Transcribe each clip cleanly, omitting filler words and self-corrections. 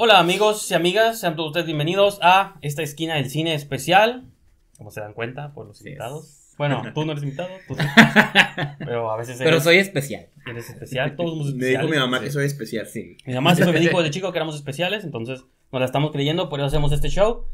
Hola amigos y amigas, sean todos ustedes bienvenidos a esta esquina del cine especial. Como se dan cuenta por los invitados. Bueno, tú no eres invitado, tú sí. Pero a veces eres... Pero soy especial. Eres especial, todos somos especiales. Me dijo mi mamá que soy especial, sí. Mi mamá siempre me dijo desde chico que éramos especiales, entonces nos la estamos creyendo, por eso hacemos este show.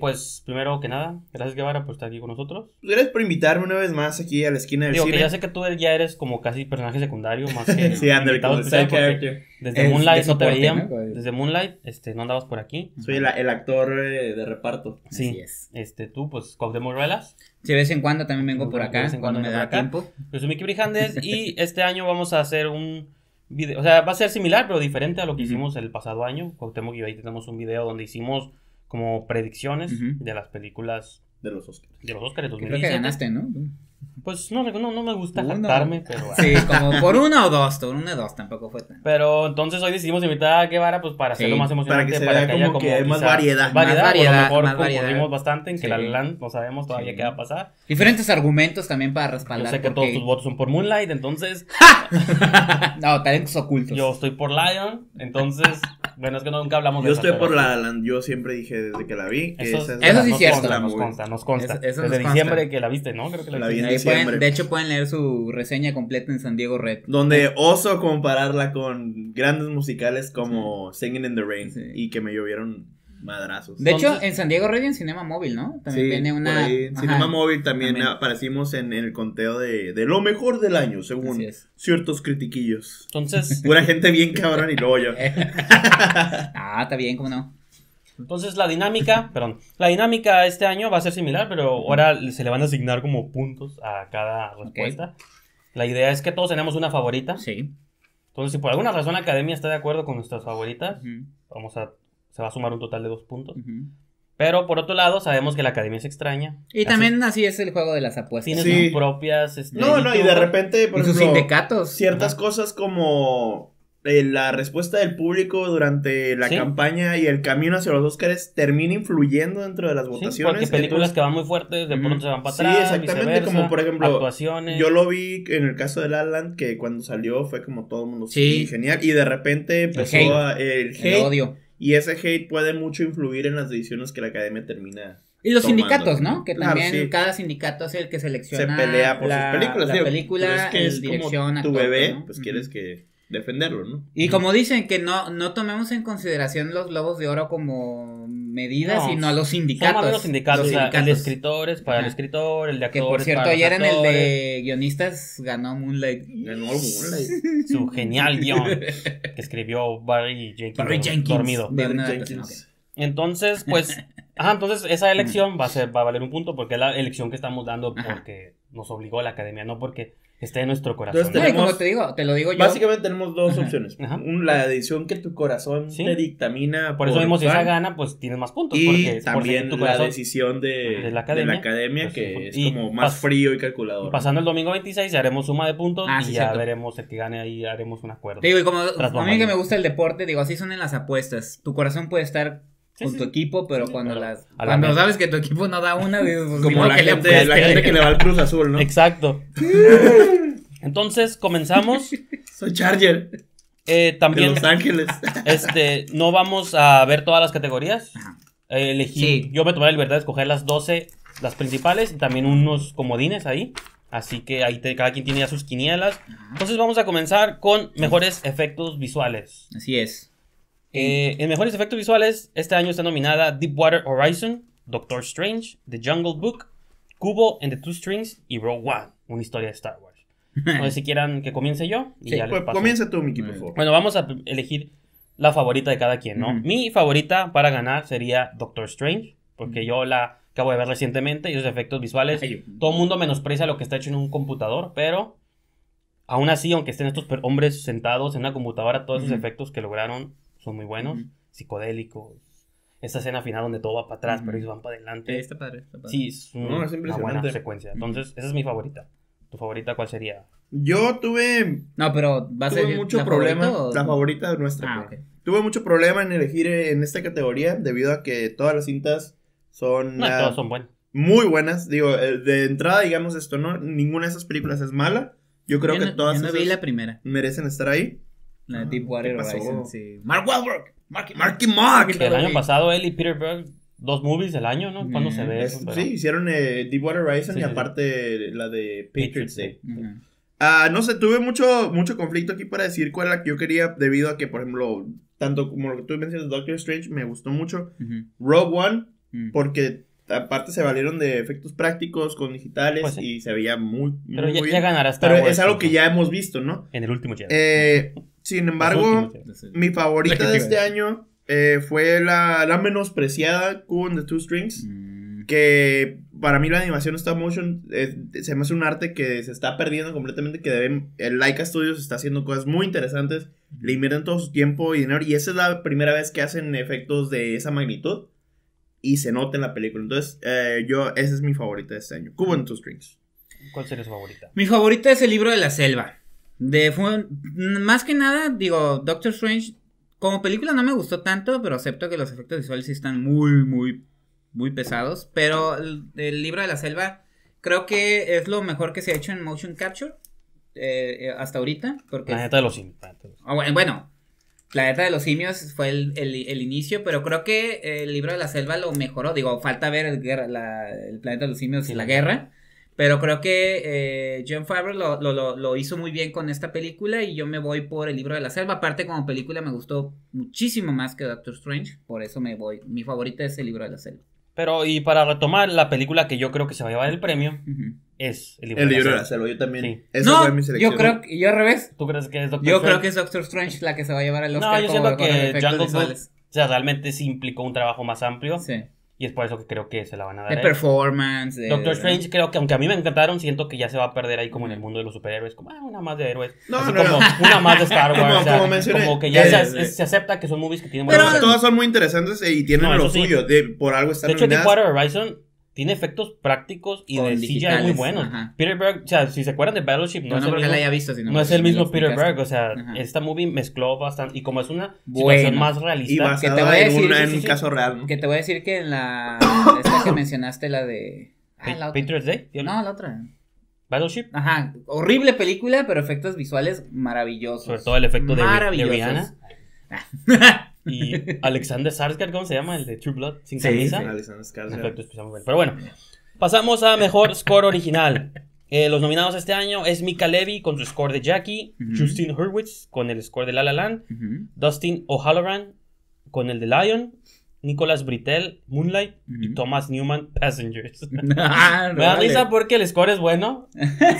Pues primero que nada, gracias Guevara por estar aquí con nosotros. Gracias por invitarme una vez más aquí a la esquina del cine. Digo que ya sé que tú ya eres como casi personaje secundario más que sí, Ander, como el character. Desde Moonlight no te veían, ¿no? Desde Moonlight no andabas por aquí. Soy el actor de reparto. Sí. Así es. Tú pues Cock de Morrelas. Sí, de vez en cuando también vengo por acá, cuando me da tiempo. Yo soy Miki Brijandes y este año vamos a hacer un video, o sea, va a ser similar pero diferente a lo que hicimos el pasado año. Cuauhtémoc y yo ahí tenemos un video donde hicimos como predicciones de las películas de los Oscars. De los Oscars de 2017. Creo que ganaste, ¿no? Pues no me gusta jactarme, pero... Sí, como por una o dos, tampoco fue tan... Pero entonces hoy decidimos invitar a Guevara pues para hacerlo más emocionante. Para que se vea como que hay más variedad. Por lo mejor concurrimos bastante en que La La Land no sabemos todavía qué va a pasar. Diferentes argumentos también para respaldar. Yo sé que todos tus votos son por Moonlight, entonces... No, talentos ocultos. Yo estoy por Lion, entonces... Bueno, es que nunca hablamos de eso. Yo estoy por La La Land, yo siempre dije desde que la vi. Eso sí es cierto. Nos consta. Desde diciembre que la viste, ¿no? Creo que la vi en diciembre. De hecho, pueden leer su reseña completa en San Diego Red. Donde oso compararla con grandes musicales como Singing in the Rain y que me llovieron madrazos. De hecho, en San Diego Red y en Cinema Móvil, ¿no? También viene una... En Cinema Móvil también aparecimos en el conteo de lo mejor del año, según ciertos critiquillos. Entonces... Pura gente bien cabrón y luego yo. Está bien, ¿cómo no? Entonces la dinámica este año va a ser similar, pero ahora se le van a asignar como puntos a cada respuesta. Okay. La idea es que todos tenemos una favorita. Sí. Entonces, si por alguna razón la academia está de acuerdo con nuestras favoritas, se va a sumar un total de 2 puntos. Pero por otro lado, sabemos que la academia es extraña. Y también así es el juego de las apuestas. Tiene sus propias... y de repente, por ejemplo, sus sindicatos. Ciertas cosas como... la respuesta del público durante la campaña y el camino hacia los Óscares termina influyendo dentro de las votaciones. Porque películas que van muy fuertes de pronto se van para atrás. Sí, exactamente, como por ejemplo actuaciones. Yo lo vi en el caso de La La Land, que cuando salió fue como todo el mundo genial, y de repente empezó el hate, el odio, y ese hate puede mucho influir en las decisiones que la academia termina. Y los sindicatos, ¿no? Que también cada sindicato es el que selecciona. Se pelea por sus películas. La película, es dirección, tu bebé, pues quieres que defenderlo, ¿no? Y como dicen que no tomemos en consideración los Globos de Oro como medida, sino a los sindicatos. Somos los sindicatos. El de escritores para el escritor, el de actores. Que por cierto, ayer en el de guionistas ganó Moonlight. Su genial guión que escribió Barry Jenkins. Dormido. Barry Jenkins. Okay. Entonces, pues, entonces esa elección va a valer un punto porque es la elección que estamos dando porque nos obligó la academia, no porque esté en nuestro corazón. Entonces, como te lo digo yo. Básicamente tenemos 2 opciones. La edición que tu corazón te dictamina. Por eso mismo, si esa gana, pues tienes más puntos. Y porque también tu corazón, la decisión de la academia pues, que es como más frío y calculador. Pasando el domingo 26 haremos suma de puntos y ya veremos el que gane, ahí haremos un acuerdo. Te digo, y como a mí que me gusta el deporte, digo, así son en las apuestas. Tu corazón puede estar con tu equipo, pero cuando sabes que tu equipo no da una, pues, como la gente que le va al Cruz Azul, ¿no? Exacto. Entonces comenzamos. Soy Charger. También de Los Ángeles. No vamos a ver todas las categorías. Elegí. Sí. Yo me tomé la libertad de escoger las 12, las principales, y también unos comodines ahí. Así que ahí cada quien tiene ya sus quinielas. Entonces vamos a comenzar con mejores efectos visuales. Así es. En mejores efectos visuales, este año está nominada Deepwater Horizon, Doctor Strange, The Jungle Book, Kubo and the Two Strings y Rogue One, una historia de Star Wars. No sé si quieran que comience yo. Y ya les paso. Comienza tú, Miki, por favor. Bueno, vamos a elegir la favorita de cada quien, ¿no? Mi favorita para ganar sería Doctor Strange, porque yo la acabo de ver recientemente y los efectos visuales. Todo el mundo menosprecia lo que está hecho en un computador, pero aún así, aunque estén estos hombres sentados en una computadora, todos esos efectos que lograron son muy buenos, psicodélicos. Esta escena final donde todo va para atrás, pero ellos van para adelante. Está padre. Sí, es una buena secuencia. Entonces, esa es mi favorita. ¿Tu favorita cuál sería? Yo la favorita de nuestra. Tuve mucho problema en elegir en esta categoría debido a que todas las cintas son... todas son buenas. Muy buenas. Digo, de entrada, digamos ninguna de esas películas es mala. Yo creo que todas... Yo no vi la primera. Merecen estar ahí. La de Deepwater Horizon, sí. Mark Wahlberg. Marky Mark. El año pasado él y Peter Berg, dos movies del año, ¿no? Cuando se ve eso. Sí, hicieron Deepwater Horizon, sí, y aparte la de Patriots Day. No sé, tuve mucho conflicto aquí para decir cuál era la que yo quería, debido a que, por ejemplo, tanto como lo que tú mencionas, Doctor Strange, me gustó mucho. Rogue One, porque aparte se valieron de efectos prácticos con digitales, pues sí, y se veía muy ya, bien. Ya ganarás. Pero es algo que ya hemos visto, ¿no? En el último Jedi. Sin embargo, mi favorita de este año fue la menospreciada Kubo and the Two Strings. Que para mí la animación stop motion se me hace un arte que se está perdiendo completamente, que el Laika Studios está haciendo cosas muy interesantes, le invierten todo su tiempo y dinero, y esa es la primera vez que hacen efectos de esa magnitud y se nota en la película. Entonces esa es mi favorita de este año, Kubo and the Two Strings. ¿Cuál sería su favorita? Mi favorita es El Libro de la Selva. Más que nada, digo, Doctor Strange como película no me gustó tanto, pero acepto que los efectos visuales sí están muy pesados, pero el Libro de la Selva creo que es lo mejor que se ha hecho en motion capture hasta ahorita, porque Planeta de los Simios. Bueno, Planeta de los Simios fue el inicio, pero creo que el Libro de la Selva lo mejoró. Digo, falta ver el Planeta de los Simios y la guerra, pero creo que John Favreau lo hizo muy bien con esta película, y yo me voy por El Libro de la Selva. Aparte, como película me gustó muchísimo más que Doctor Strange, por eso me voy. Mi favorita es El Libro de la Selva. Pero, y para retomar, la película que yo creo que se va a llevar el premio es El Libro de la Selva. Yo también. Sí. Eso fue mi selección. Yo creo que, yo al revés. ¿Tú crees que es Doctor Strange? Yo creo que es Doctor Strange la que se va a llevar el Oscar. No, yo siento que Jungle Book, o sea, realmente sí implicó un trabajo más amplio. Sí. Y es por eso que creo que se la van a dar. El performance. Doctor Strange, creo que aunque a mí me encantaron, siento que ya se va a perder ahí como en el mundo de los superhéroes. Como, una más de héroes. No. Una más de Star Wars. Como mencioné. Como que ya se acepta que son movies que tienen... Pero todas son muy interesantes y tienen lo suyo. Sí. Por algo están... De hecho, Deepwater Horizon tiene efectos prácticos y de CGI muy buenos. Peter Berg, o sea, si se acuerdan de Battleship, no es el mismo Peter Berg. O sea, esta movie mezcló bastante, y como es una situación más realista, y basada en un caso real, ¿no? Que te voy a decir que en la esta que mencionaste, la de Patriots Day, no, la otra, Battleship, horrible película, pero efectos visuales maravillosos, sobre todo el efecto de Rihanna. Y Alexander Skarsgård, ¿cómo se llama? El de True Blood, sin camisa. Sí, Alexander Skarsgård. Pero bueno, pasamos a mejor score original. Los nominados este año es Mika Levy con su score de Jackie, Justin Hurwitz con el score de La La Land, Dustin O'Halloran con el de Lion, Nicolas Britell, Moonlight, y Thomas Newman, Passengers. Me da risa porque el score es bueno.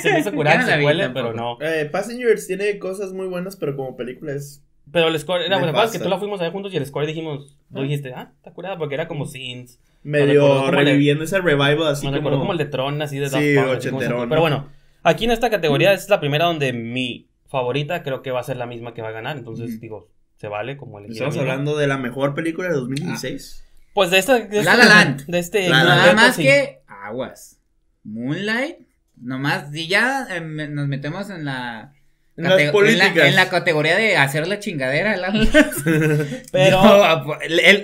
Se me hizo curar, se huele, pero no. Passengers tiene cosas muy buenas, pero como película es... Pero el score era bueno, que tú la fuimos a ver juntos y el score dijimos, tú dijiste, está curada, porque era como synths, medio reviviendo ese revival, así como... Me recuerdo como el de Tron, así de... Sí, ochenterón. Pero bueno, aquí en esta categoría es la primera donde mi favorita creo que va a ser la misma que va a ganar, entonces digo, se vale como elegir. Estamos hablando de la mejor película de 2016. Pues de esta... La La Land. De este... Nada más que aguas. Moonlight, nomás, y ya nos metemos en la... En la categoría de hacer la chingadera. Pero no,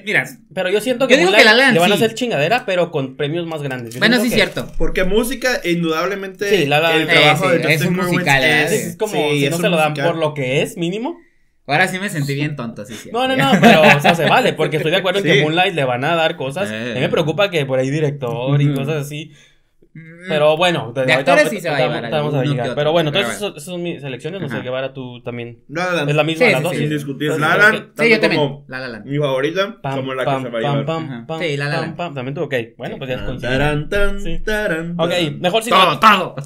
mira, pero yo siento que le van a hacer chingadera, pero con premios más grandes. Yo sí, cierto. Porque música, indudablemente, sí, el trabajo de Justin musical es como, sí, si no se lo dan por lo que es, mínimo. Ahora sí me sentí bien tonto, sí, sí. No, pero o sea, se vale, porque estoy de acuerdo en que Moonlight le van a dar cosas. A mí me preocupa que por ahí director y cosas así. Pero bueno, de actores sí se va a llevar. Pero bueno, entonces esas son mis selecciones. No sé qué va tú también. Es la misma de las dos. Sin discutir. La La Land, sí, yo también. La La Land, mi favorita, como la que se va a llevar. Sí, La La Land. También tú, ok. Bueno, pues ya es consiguiente. Ok, mejor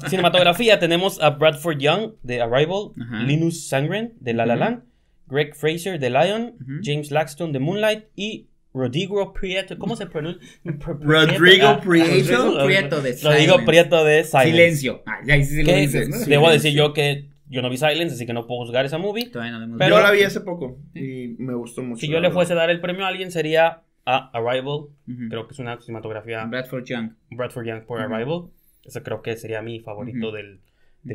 cinematografía. Tenemos a Bradford Young de Arrival, Linus Sandgren de La La Land, Greg Fraser de Lion, James Laxton de Moonlight y Rodrigo Prieto, ¿cómo se pronuncia? Rodrigo Prieto de Silence. Silencio. Debo decir yo que yo no vi Silence, así que no puedo juzgar esa movie. Pero yo la vi hace poco y me gustó mucho. Si yo le fuese a dar el premio a alguien, sería a Arrival. Creo que es una cinematografía. Bradford Young por Arrival. Ese creo que sería mi favorito del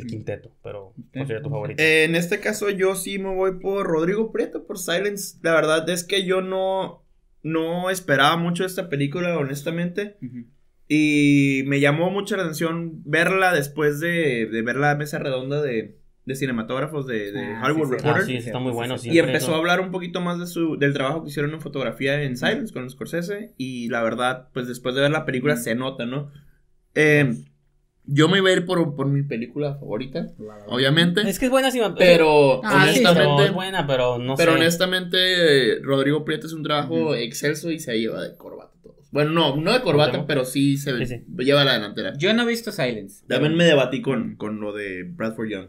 quinteto, pero ¿cuál sería tu favorito? En este caso yo sí me voy por Rodrigo Prieto por Silence. La verdad es que yo no esperaba mucho esta película, honestamente. Y me llamó mucho la atención verla después de ver la mesa redonda de de cinematógrafos de Hollywood Reporter. Sí, está muy bueno. Y empezó a hablar un poquito más de del trabajo que hicieron en fotografía en Silence con Scorsese. Y la verdad, pues después de ver la película se nota, ¿no? Yo me iba a ir por mi película favorita, obviamente. Es que es buena, sí, pero honestamente, es buena, pero no sé. Pero honestamente, Rodrigo Prieto es un trabajo excelso y se lleva de corbata todos. Bueno, no de corbata, pero sí se lleva a la delantera. Yo no he visto Silence. También me debatí con lo de Bradford Young.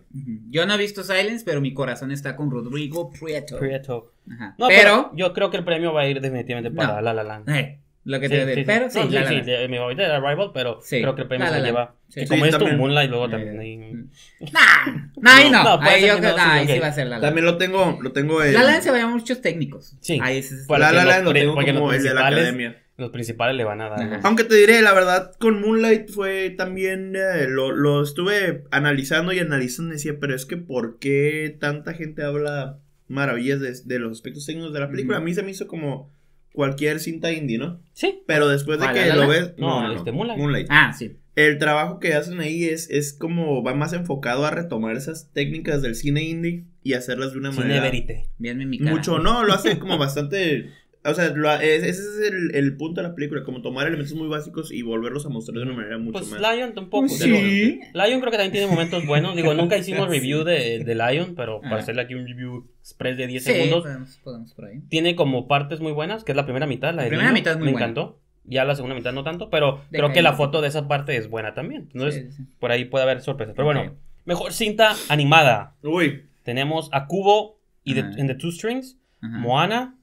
Yo no he visto Silence, pero mi corazón está con Rodrigo Prieto. Ajá. No, pero yo creo que el premio va a ir definitivamente para La La Land. Lo que te pero sí, La La Land. Sí, mi favorita era Arrival, pero creo que el premio se lleva. Sí, como es tu Moonlight, luego también. Ahí sí va a ser La La Land. También lo tengo La La Land se va a llamar muchos técnicos. Sí. Ahí se La La Land lo tengo como el de la academia. Los principales le van a dar. Aunque te diré, la verdad, con Moonlight fue también, lo estuve analizando y decía, pero es que ¿por qué tanta gente habla maravillas de los aspectos técnicos de la película? A mí se me hizo como cualquier cinta indie, ¿no? Sí. Pero después de que lo ves... Moonlight. Ah, sí. El trabajo que hacen ahí es como... va más enfocado a retomar esas técnicas del cine indie y hacerlas de una manera... verite. Mi cara. Mucho, no, lo hace como bastante... O sea, ese es el punto de la película, como tomar elementos muy básicos y volverlos a mostrar de una manera mucho más. Pues Lion tampoco. Sí. Lion creo que también tiene momentos buenos. Digo, nunca hicimos review de Lion, pero para hacerle aquí un review express de 10 segundos. Podemos por ahí. Tiene como partes muy buenas, que es la primera mitad. La primera mitad es muy buena. Me encantó. Ya la segunda mitad no tanto, pero creo que la foto de esa parte es buena también. Entonces, por ahí puede haber sorpresas. Pero bueno, mejor cinta animada. Uy. Tenemos a Kubo y The Two Strings, Moana,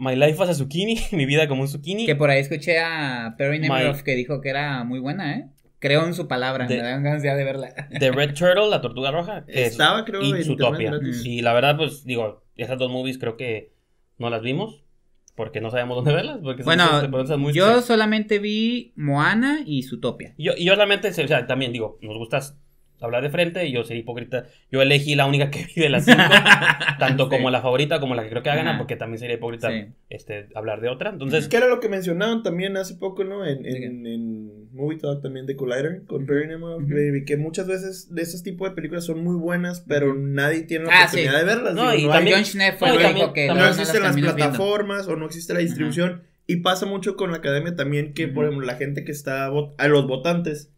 My Life as a Zucchini, mi vida como un zucchini. Que por ahí escuché a Perry Nemiroff que dijo que era muy buena, ¿eh? Creo en su palabra, me dan ganas ya de verla. The Red Turtle, la tortuga roja. Estaba, creo, en Zootopia. Y la verdad, pues, digo, esas dos movies creo que no las vimos porque no sabemos dónde verlas. Porque bueno, yo solamente vi Moana y Zootopia. Yo solamente, o sea, también digo, nos gustas hablar de frente y yo soy hipócrita. Yo elegí la única que vi de las 5, tanto como la favorita como la que creo que va a ganar, porque también sería hipócrita hablar de otra. Entonces, es que era lo que mencionaban también hace poco, ¿no? En Movie Talk también de Collider con Barry Nemo, que muchas veces de esos tipos de películas son muy buenas, pero nadie tiene la oportunidad de verlas. No, digo, y no también John Schneff fue el que no existen las plataformas o no existe la distribución. Y pasa mucho con la academia también que, por ejemplo, la gente que está a los votantes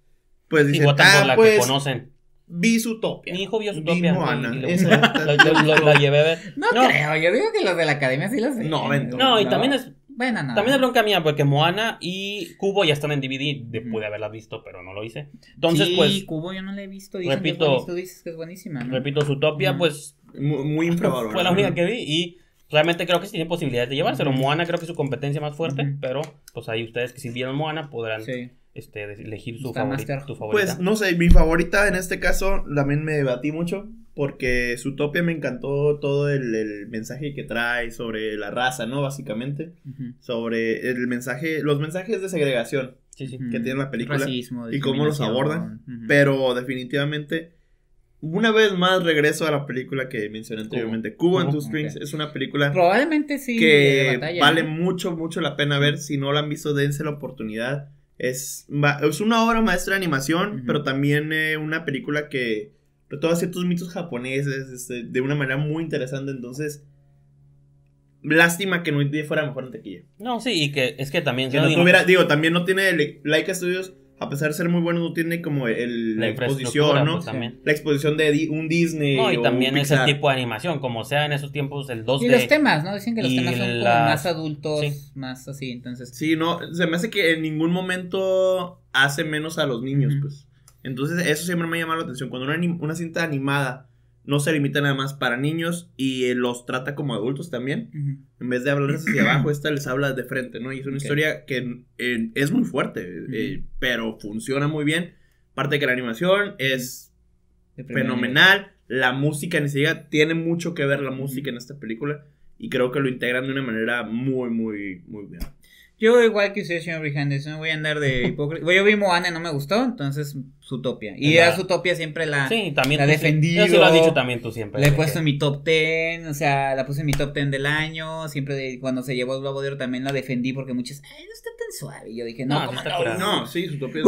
pues dicen, votan por la que conocen. Vi Zootopia. Mi hijo vio Zootopia. Lo llevé a ver. No creo, yo digo que los de la academia sí los... No, y también es... Bueno, no. También es bronca mía, porque Moana y Kubo ya están en DVD. Pude haberla visto, pero no lo hice. Entonces, sí, pues... Sí, Kubo yo no la he visto. Tú dices que es buenísima, ¿no? Repito, Zootopia, pues... Muy infravalorada. Fue la única que vi y... Realmente creo que sí tienen posibilidades de llevárselo. Moana creo que es su competencia más fuerte, pero pues ahí ustedes que si vieron Moana podrán elegir tu favorita. Pues no sé, mi favorita en este caso también me debatí mucho porque Zootopia me encantó todo el mensaje que trae sobre la raza, ¿no? Básicamente, sobre el mensaje, los mensajes de segregación que tiene la película. Racismo, y cómo los abordan, pero definitivamente... Una vez más regreso a la película que mencioné anteriormente. Kubo and Two Strings es una película probablemente que batalla, vale mucho, mucho la pena ver. Si no la han visto, dense la oportunidad. Es una obra maestra de animación, pero también una película que retoma ciertos mitos japoneses de una manera muy interesante. Entonces, lástima que no fuera mejor en taquilla. No, sí, y que es que también... también no tiene Laika Studios... A pesar de ser muy bueno, no tiene como la exposición, ¿no? Pues, la exposición de un Disney. No, y o también ese tipo de animación, como sea en esos tiempos el 2D. Y los temas, ¿no? Dicen que los temas son como más adultos, más así, entonces. Sí, no, se me hace que en ningún momento hace menos a los niños, pues. Entonces, eso siempre me ha llamado la atención. Cuando una cinta animada no se limita nada más para niños y los trata como adultos también. En vez de hablarles hacia abajo, esta les habla de frente, ¿no? Y es una historia que es muy fuerte, pero funciona muy bien. Aparte de que la animación es fenomenal. La música ni siquiera tiene mucho que ver la música en esta película. Y creo que lo integran de una manera muy, muy, muy bien. Yo igual que usted, señor Brijandes, no voy a andar de hipócrita. Yo vi Moana y no me gustó, entonces Zootopia. Y a Zootopia siempre la defendí. Eso lo has dicho también tú siempre. La he puesto en mi top 10, o sea, la puse en mi top 10 del año. Siempre cuando se llevó el Globo de Oro también la defendí porque muchas... Ay, no está tan tan suave. Y yo dije, no, no, sí, Zootopia.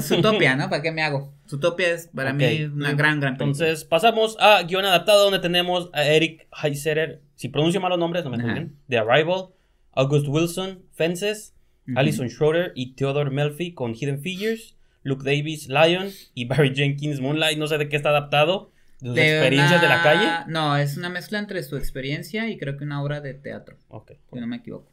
Zootopia, ¿no? ¿Para qué me hago? Zootopia es para mí una gran película. Entonces, pasamos a guión adaptado, donde tenemos a Eric Heiserer, si pronuncio malos nombres, no me juzguen, de Arrival, August Wilson, Fences, Alison Schroeder y Theodore Melfi con Hidden Figures, Luke Davis, Lion y Barry Jenkins, Moonlight. No sé de qué está adaptado. ¿De sus experiencias de la calle? No, es una mezcla entre su experiencia y creo que una obra de teatro. Si no me equivoco.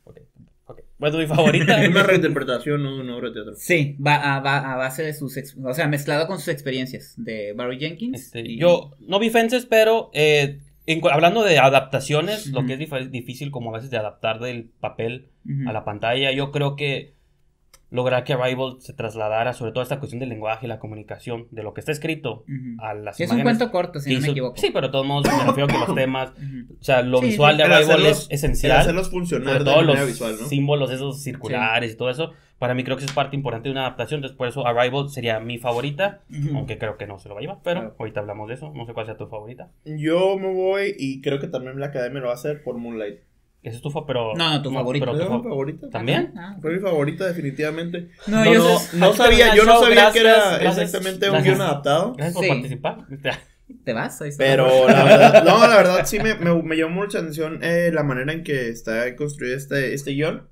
Bueno, mi favorita. Es una reinterpretación, no una obra de teatro. Sí, a base de sus. O sea, mezclado con sus experiencias de Barry Jenkins. Yo no vi Fences, pero hablando de adaptaciones, lo que es difícil como a veces de adaptar del papel a la pantalla, yo creo que lograr que Arrival se trasladara, sobre todo esta cuestión del lenguaje y la comunicación, de lo que está escrito a las imágenes. Es un cuento corto, si no me equivoco. Sí, pero de todos modos, me refiero que los temas, o sea, lo visual de Arrival es esencial. Hacerlos funcionar de todos los visual, ¿no? Símbolos esos circulares y todo eso, para mí creo que es parte importante de una adaptación, entonces por eso Arrival sería mi favorita, aunque creo que no se lo va a llevar, pero ahorita hablamos de eso, no sé cuál sea tu favorita. Yo me voy, y creo que también la academia lo va a hacer, por Moonlight. Ese es tu favorito. No, tu favorito. ¿Pero tu favorito? ¿También? Fue mi favorita, definitivamente. No, yo no sabía que era exactamente un guión adaptado. Gracias por participar. Te vas, ahí está. Pero la verdad, sí me llamó mucha atención la manera en que está construido este guión.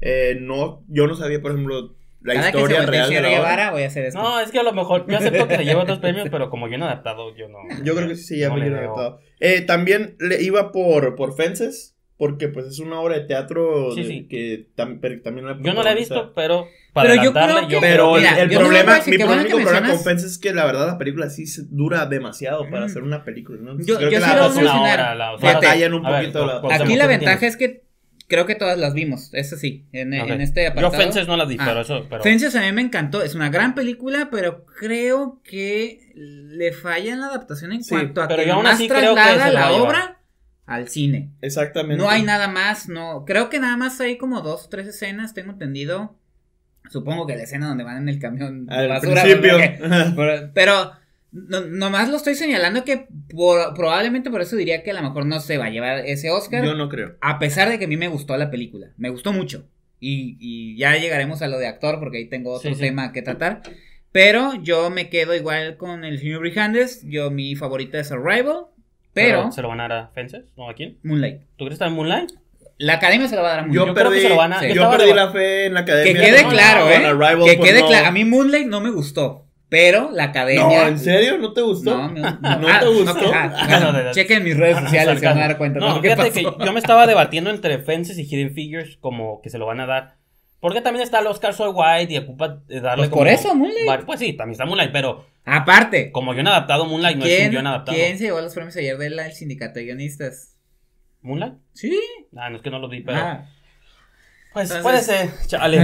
Yo no sabía, por ejemplo, la cada historia que se real de la obra. Voy a hacer esto. No, es que a lo mejor yo acepto que se lleve otros premios, pero como guión adaptado, yo no. Yo creo que sí se lleva guión adaptado. También le iba por Fences. Porque pues es una obra de teatro que también la... Yo no la he visto, pero... Mi único problema con Fences es que la verdad la película sí dura demasiado para hacer una película, ¿no? Creo que batallan un poquito. Aquí la ventaja es que creo que todas las vimos, eso sí, en este apartado. Yo Fences no las vi, pero Fences a mí me encantó, es una gran película, pero creo que le falla en la adaptación en cuanto a que más traslada la obra al cine. Exactamente. No hay nada más, no. Creo que nada más hay como 2 o 3 escenas, tengo entendido. Supongo que la escena donde van en el camión de basura. Pero nomás lo estoy señalando que probablemente por eso diría que a lo mejor no se va a llevar ese Oscar. Yo no creo. A pesar de que a mí me gustó la película. Me gustó mucho. Y ya llegaremos a lo de actor porque ahí tengo otro tema que tratar. Pero yo me quedo igual con el señor Brijandes. Mi favorita es Arrival. Pero ¿se lo van a dar a Fences? ¿No a quién? Moonlight. ¿Tú crees que está en Moonlight? La academia se lo va a dar a Moonlight. Yo creo que se lo van a... Yo perdí la fe en la academia. Que quede claro, que quede claro. A mí Moonlight no me gustó. Pero la academia... No, ¿en serio? ¿No te gustó? No te gustó. Chequen mis redes sociales, se van a dar cuenta. No, fíjate que yo me estaba debatiendo entre Fences y Hidden Figures, como que se lo van a dar. Porque también está el Oscar So White y ocupa darle... Pues por eso Moonlight. Pues sí, también está Moonlight, pero... Aparte, como guión adaptado, Moonlight no es un guión adaptado. ¿Quién se llevó los premios ayer del sindicato de guionistas? ¿Moonlight? Sí. No es que no lo vi, pero... Pues entonces... puede ser. Chale,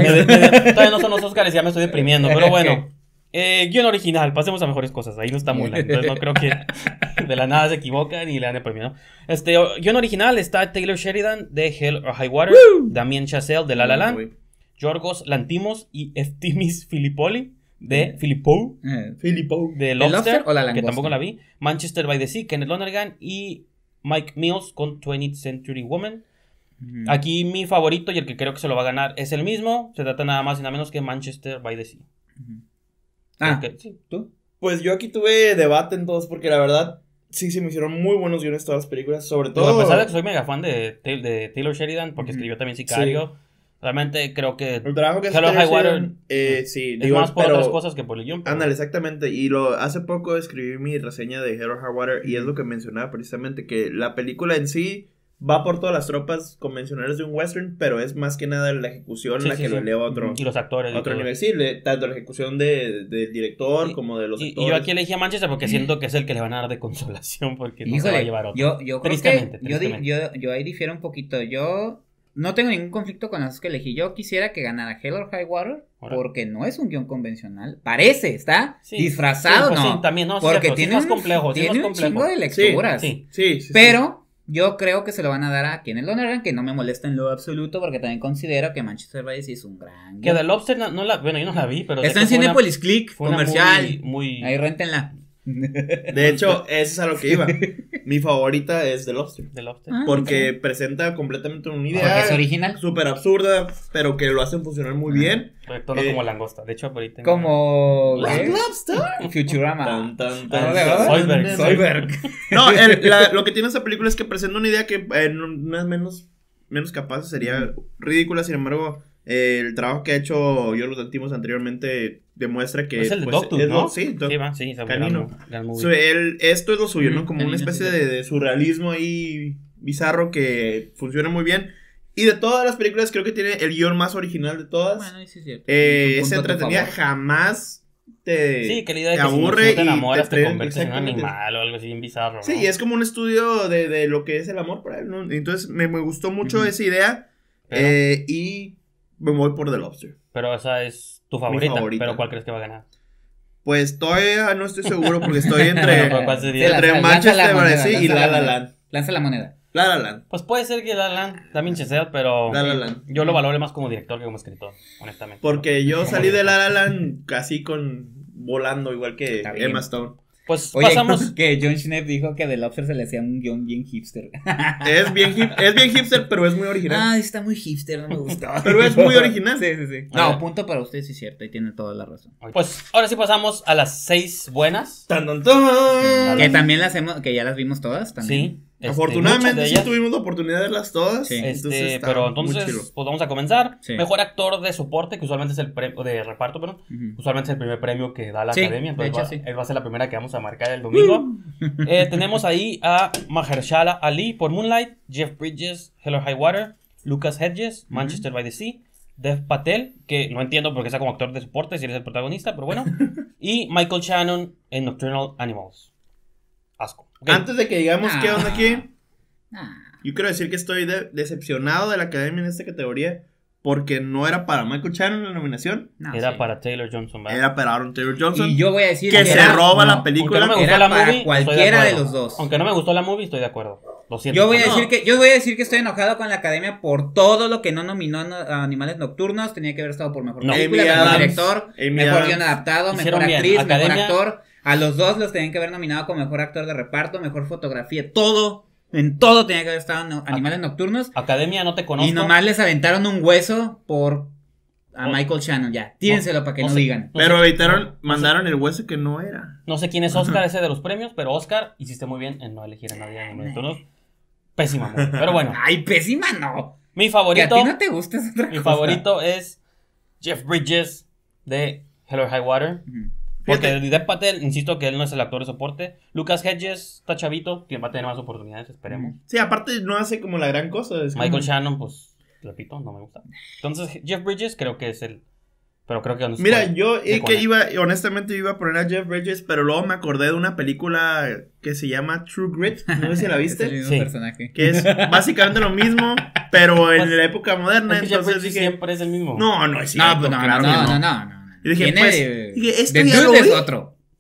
todavía no son los Oscars, ya me estoy deprimiendo, pero bueno. Guión original, pasemos a mejores cosas. Ahí no está Moonlight, entonces no creo que de la nada se equivocan y le dan el premio, ¿no? Guión original está Taylor Sheridan de Hell or High Water, Damien Chazelle de La La Land, Yorgos Lantimos y Eftimis Filipoli de Filippo de Lobster, o la que tampoco la vi. Manchester by the Sea, Kenneth Lonergan y Mike Mills con 20th Century Woman. Aquí mi favorito y el que creo que se lo va a ganar es el mismo. Se trata nada más y nada menos que Manchester by the Sea. ¿Tú? Pues yo aquí tuve debate en todos porque la verdad sí se me hicieron muy buenos guiones todas las películas, sobre todo... Pero a pesar de que soy mega fan de Taylor Sheridan porque escribió también Sicario... Sí. Realmente creo que el trabajo que Hello High Water más por otras cosas que por el guión. Ándale, exactamente. Y hace poco escribí mi reseña de Hello High Water y es lo que mencionaba precisamente, que la película en sí va por todas las tropas convencionales de un western, pero es más que nada la ejecución la que lo eleva a otro... Y los actores. A otro nivel, tanto la ejecución del director como de los actores. Y yo aquí elegí a Manchester porque siento que es el que le van a dar de consolación porque no se va a llevar otro. Yo ahí difiero un poquito. Yo... No tengo ningún conflicto con las que elegí. Yo quisiera que ganara Hell or High Water porque no es un guión convencional. Parece, está disfrazado, pues también, porque tiene más complejo. Tiene un chingo de lecturas. Pero yo creo que se lo van a dar a Kenneth Lonergan, que no me molesta en lo absoluto, porque también considero que Manchester by the Sea es un gran guión. Que The Lobster yo no la vi, pero está en Cinépolis Click, comercial. Ahí réntenla. De hecho, eso es a lo que iba. Mi favorita es The Lobster. The Lobster. Ah, porque okay. presenta completamente una idea. Es original. Súper absurda, pero que lo hacen funcionar muy bien. Todo como langosta. De hecho, ahorita. Como. ¿Like Lobster? Futurama. Soyberg. No, lo que tiene esa película es que presenta una idea que no es menos capaz, sería ridícula. Sin embargo, el trabajo que ha hecho Yo los Altimos anteriormente demuestra que... Es el de Doctor, ¿no? Sí, Canino. Esto es lo suyo, ¿no? Como una especie de surrealismo ahí bizarro que funciona muy bien. Y de todas las películas creo que tiene el guión más original de todas. Bueno, sí es cierto. Es entretenida, jamás... Sí, que la idea de que si te enamoras te conviertes en un animal o algo así bien bizarro, ¿no? Sí, y es como un estudio de lo que es el amor para él, ¿no? Entonces me gustó mucho esa idea. Y me voy por The Lobster. Pero esa es tu favorita. Pero ¿cuál crees que va a ganar? Pues todavía no estoy seguro porque estoy entre Manchester by the Sea y La La Land. Lanza la moneda. La La Land. Pues puede ser que La La Land también Chazelle, pero La La Land. Yo lo valore más como director que como escritor, honestamente. Porque yo salí de La La Land casi volando igual que Emma Stone. Pues oye, pasamos que John Schnepp dijo que The Lobster se le hacía un guión bien hipster. Es bien hipster, pero es muy original. Ah, está muy hipster, no me gustaba. Pero es muy original. Sí. No, punto para usted, sí es cierto, y tiene toda la razón. Pues ahora sí pasamos a las 6 buenas. ¡Tan, tan, tan! Que también las hemos, que ya las vimos todas también. Sí. Afortunadamente sí tuvimos la oportunidad de verlas todas. Sí. Pero entonces pues vamos a comenzar. Sí. Mejor actor de soporte, que usualmente es el premio de reparto, perdón. Usualmente es el primer premio que da la academia. Entonces él va a ser la primera que vamos a marcar el domingo. Tenemos ahí a Mahershala Ali por Moonlight, Jeff Bridges, Hell or High Water, Lucas Hedges, Manchester by the Sea, Dev Patel, que no entiendo por qué está como actor de soporte si eres el protagonista, pero bueno. Y Michael Shannon en Nocturnal Animals. Asco. Okay. Antes de que digamos qué onda aquí, yo quiero decir que estoy decepcionado de la academia en esta categoría porque no era para Michael Shannon la nominación. Era para Taylor-Johnson. ¿Verdad? Era para Aaron Taylor-Johnson. Y yo voy a decir que se roba la película. No me gustó la movie, cualquiera de los dos. Aunque no me gustó la movie, estoy de acuerdo. Lo siento. Yo voy a decir que estoy enojado con la academia por todo lo que no nominó a Animales Nocturnos. Tenía que haber estado por mejor película, mejor director, mejor guion adaptado, mejor actriz, mejor actor. A los dos los tenían que haber nominado como mejor actor de reparto, mejor fotografía, todo. En todo tenía que haber estado Animales Nocturnos. Academia, no te conozco. Y nomás les aventaron un hueso a Michael Shannon, ya. Tírenselo para que no digan. Pero evitaron, mandaron el hueso que no era. No sé quién es Oscar, ese de los premios, pero Oscar, hiciste muy bien en no elegir a nadie en Animales Nocturnos. Pésima, pero bueno. Ay, pésima no. Mi favorito. Que a ti no te gusta esa otra cosa. Mi favorito es Jeff Bridges de Hell or High Water. Porque Dev Patel, insisto que él no es el actor de soporte. Lucas Hedges está chavito, quien va a tener más oportunidades, esperemos. Sí, aparte no hace como la gran cosa. Michael Shannon, pues, repito, no me gusta. Entonces, Jeff Bridges creo que es el... Pero creo que... Mira, yo honestamente iba a poner a Jeff Bridges, pero luego me acordé de una película que se llama True Grit. No sé si la viste. Es el mismo personaje. Que es básicamente lo mismo, pero en la época moderna. Es que entonces Jeff Bridges siempre es el mismo. No es cierto. No. Y dije, dije,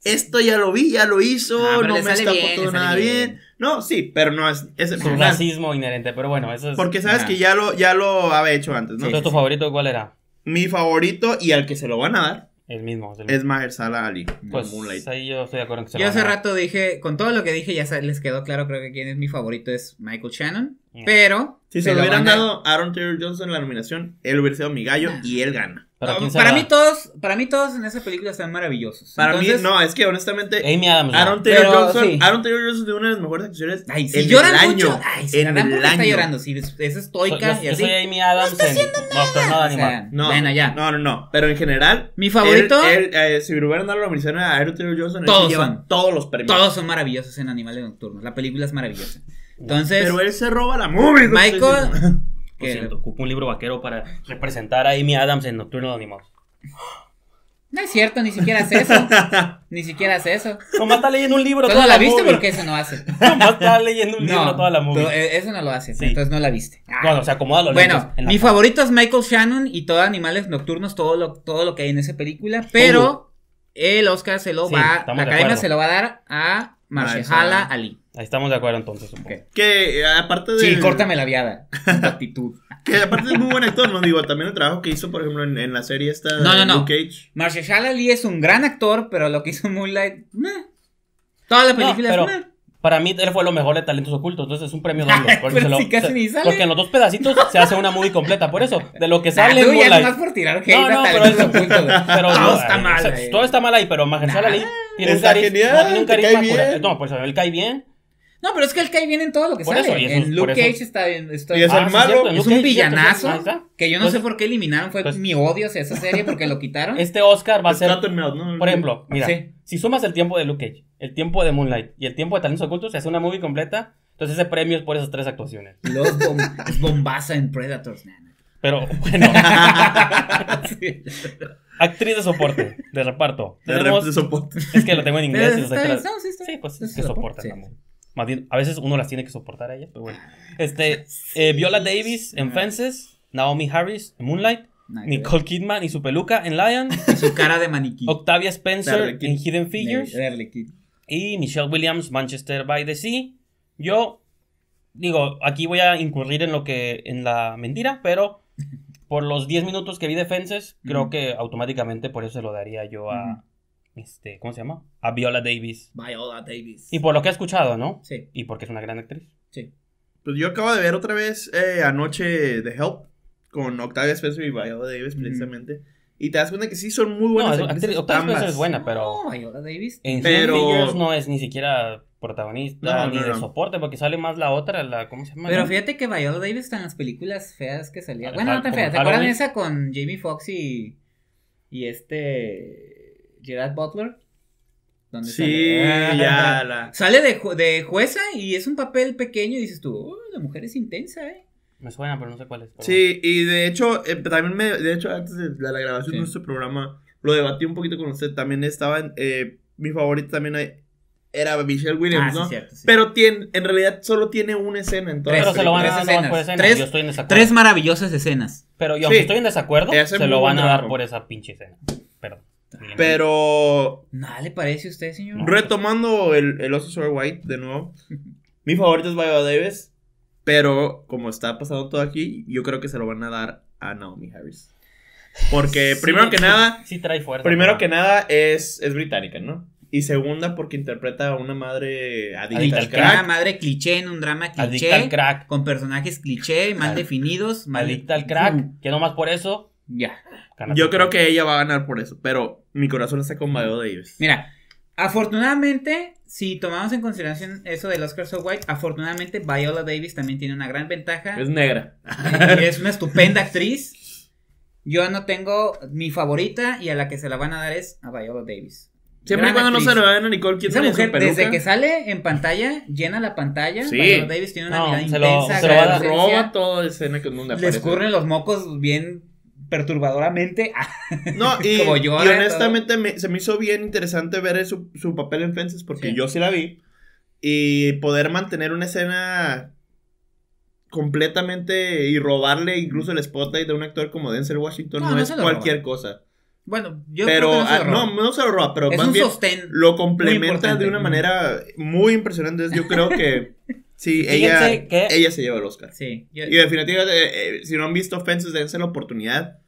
esto ya lo vi, ya lo hizo, no me está aportando nada bien. No, sí, pero no es un racismo inherente, pero bueno, eso es. Porque sabes que ya lo había hecho antes, ¿no? ¿Tu favorito cuál era? Mi favorito y al que se lo van a dar. El mismo. Es Mahershala Ali. Pues ahí yo estoy de acuerdo en que se lo van a dar. Yo hace rato dije, con todo lo que dije, ya les quedó claro, creo que quien es mi favorito es Michael Shannon, pero... Si se lo hubieran dado a Aaron Taylor-Johnson la nominación, él hubiera sido mi gallo y él gana. Para mí todos en esa película están maravillosos. Es que honestamente Aaron Taylor-Johnson es de una de las mejores acciones. Ay, si lloran mucho. Ay, si está llorando, si es estoica y así. Yo soy Amy Adams. No está haciendo nada. No, pero en general mi favorito, si hubieran dado la nominación a Aaron Taylor-Johnson, todos los premios. Todos son maravillosos en Animales Nocturnos. La película es maravillosa. Entonces, pero él se roba la movie. Michael ocupa un libro vaquero para representar a Amy Adams en Nocturnal Animals. No es cierto, ni siquiera es eso. Nomás está leyendo un libro toda la movie. ¿No la viste? Porque eso no hace. Nomás está leyendo un libro toda la movie. Eso no lo hace, entonces no la viste. Bueno, se acomoda los libros. Bueno, mi favorito es Michael Shannon y todo Animales Nocturnos, todo lo que hay en esa película. Pero el Oscar la academia se lo va a dar a Mahershala Ali. Ahí estamos de acuerdo entonces. Okay. Que aparte de... Sí, córtame la viada. Actitud. Que aparte es muy buen actor, no digo, también el trabajo que hizo, por ejemplo, en la serie esta de Luke Cage. Mahershala Ali es un gran actor, pero lo que hizo Moonlight... Toda la película es... Para mí, él fue lo mejor de Talentos Ocultos. Entonces, es un premio doble. Porque, porque en los dos pedacitos se hace una movie completa. Por eso, de lo que sale en Moonlight... No, por tirar todo está mal ahí, pero Mahershala Ali tiene un carisma curado. No, pues él cae bien. No, pero es que él cae bien en todo lo que sale. Eso, en Luke Cage está bien. Y es el malo. Sí, es un villanazo. Que yo no sé por qué eliminaron. Fue mi odio hacia esa serie porque lo quitaron. Este Oscar va a ser... Por ejemplo, mira, si sumas el tiempo de Luke Cage, el tiempo de Moonlight y el tiempo de Talentos Ocultos, se hace una movie completa. Entonces ese premio es por esas tres actuaciones. Los bombaza en Predators, man. Pero bueno. Sí. Actriz de soporte, de reparto. De soporte. Es que lo tengo en inglés. Sí, pues es que soporta, amor. Más bien, a veces uno las tiene que soportar a ellas, pero bueno. Viola Davis en Fences, Naomi Harris en Moonlight, Nicole Kidman y su peluca en Lion, y su cara de maniquí. Octavia Spencer en Hidden Figures, y Michelle Williams, Manchester by the Sea. Yo digo, aquí voy a incurrir en la mentira, pero por los 10 minutos que vi de Fences, creo que automáticamente por eso se lo daría yo a... ¿cómo se llama? A Viola Davis. Viola Davis. Y por lo que he escuchado, ¿no? Sí. Y porque es una gran actriz. Sí. Pues yo acabo de ver otra vez anoche The Help con Octavia Spencer y Viola Davis, precisamente. Y te das cuenta que sí son muy buenas actrices. Octavia Spencer es buena, pero... No, Viola Davis. En Hidden Figures no es ni siquiera protagonista, ni de soporte, porque sale más la otra, ¿cómo se llama? Pero fíjate que Viola Davis está en las películas feas que salía. Bueno, no tan feas. ¿Te acuerdan esa con Jamie Foxx y Gerard Butler? ¿Dónde sale? Sale de jueza y es un papel pequeño y dices tú, la mujer es intensa, Me suena, pero no sé cuál es. Sí, y de hecho, también antes de la grabación de nuestro programa, lo debatí un poquito con usted, también estaban, mi favorito también era Michelle Williams, ¿no? Sí, cierto, sí. Pero en realidad solo tiene una escena en toda la película. Pero se lo van a dar por escena. Yo estoy en desacuerdo. Tres maravillosas escenas. Pero yo aunque estoy en desacuerdo, se lo van a dar por esa pinche escena. Perdón. Pero nada le parece a usted, señor. Retomando el Oscar White de nuevo. Mi favorito es Viola Davis, pero como está pasando todo aquí, yo creo que se lo van a dar a Naomi Harris. Porque primero que nada es británica, ¿no? Y segunda porque interpreta a una madre adicta al crack. Una madre cliché en un drama cliché. Adicta al crack. Con personajes cliché, mal definidos. Adicta al crack, que nomás por eso yo creo que ella va a ganar por eso, pero mi corazón está con Viola Davis. Mira, afortunadamente, si tomamos en consideración eso del Oscar So White, afortunadamente Viola Davis también tiene una gran ventaja. Es negra. Es una estupenda actriz. Yo no tengo mi favorita y a la que se la van a dar es a Viola Davis. Siempre y cuando no se lo den a Nicole Kidman. Esa mujer, desde que sale en pantalla, llena la pantalla. Sí. Viola Davis tiene una mirada intensa. Se roba toda escena que donde aparece. Le escurren los mocos bien perturbadoramente. No, y, como yo, y honestamente se me hizo bien interesante ver su papel en Fences, porque yo sí la vi, y poder mantener una escena completamente y robarle incluso el spotlight de un actor como Denzel Washington no es cualquier cosa. Bueno, yo creo que no se lo roba, pero es más bien lo complementa de una manera muy impresionante. Entonces yo creo que sí, ella se lleva el Oscar. Sí, y definitivamente, si no han visto Fences, dense la oportunidad.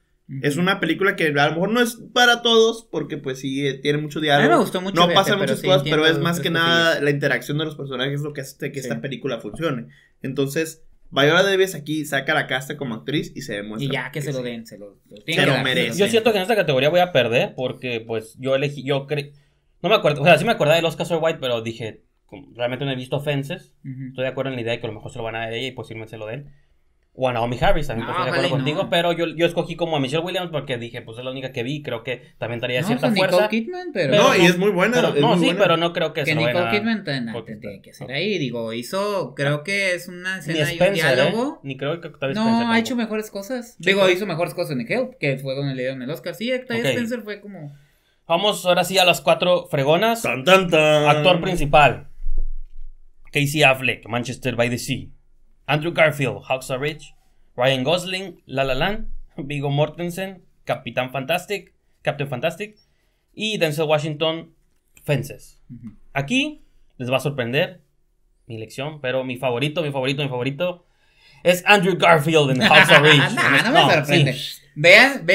Es una película que a lo mejor no es para todos, porque pues sí, tiene mucho diálogo. A mí me gustó mucho. No pasan muchas cosas, pero es más que nada la interacción de los personajes lo que hace que esta película funcione. Entonces, Viola Davis aquí saca la casta como actriz y se demuestra. Y ya que se lo den, se lo merece. Yo siento que en esta categoría voy a perder, porque pues yo elegí, no me acuerdo, o sea, sí me acordaba del Oscar So White, pero dije... Realmente no he visto Fences. Estoy de acuerdo en la idea de que a lo mejor se lo van a dar a ella y posiblemente se lo den. O a Naomi Harris, también estoy de acuerdo contigo. Pero yo escogí como a Michelle Williams porque dije, pues es la única que vi. Creo que también traería cierta fuerza. Nicole Kidman, pero no, y es muy buena. Pero no creo que sea. Que Nicole Kidman tiene que ser ahí. Digo, creo que es una escena y un diálogo. Ni creo que Octavia Spencer. No, ha hecho mejores cosas. Digo, hizo mejores cosas en Help, que fue donde le dieron el Oscar. Sí, Octavia Spencer fue como. Vamos ahora sí a las 4 fregonas. Actor principal. Casey Affleck, Manchester by the Sea. Andrew Garfield, Hacksaw Ridge. Ryan Gosling, La La Land. Viggo Mortensen, Captain Fantastic. Y Denzel Washington, Fences. Aquí les va a sorprender mi elección, pero mi favorito es Andrew Garfield en Hacksaw Ridge. No me sorprende. Sí. Vean